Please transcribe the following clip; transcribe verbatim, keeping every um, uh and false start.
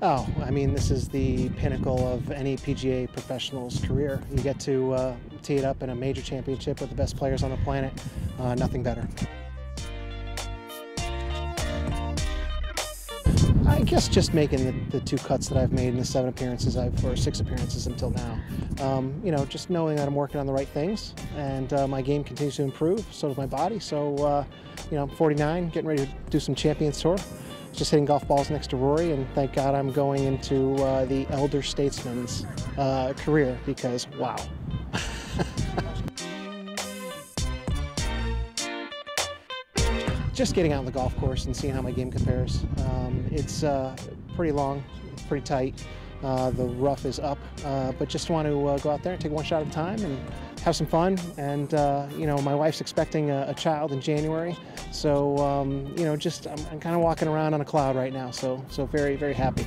Oh, I mean, this is the pinnacle of any P G A professional's career. You get to uh, tee it up in a major championship with the best players on the planet. Uh, nothing better. I guess just making the, the two cuts that I've made in the seven appearances I've, or six appearances until now. Um, you know, just knowing that I'm working on the right things, and uh, my game continues to improve, so does my body. So, uh, you know, I'm forty-nine, getting ready to do some Champions Tour. Just hitting golf balls next to Rory, and thank God I'm going into uh, the elder statesman's uh, career, because wow. Just getting out on the golf course and seeing how my game compares. Um, it's uh, pretty long, pretty tight. Uh, the rough is up, uh, but just want to uh, go out there and take one shot at a time and have some fun. And uh, you know, my wife's expecting a, a child in January, so um, you know, just I'm, I'm kind of walking around on a cloud right now. So, so very, very happy.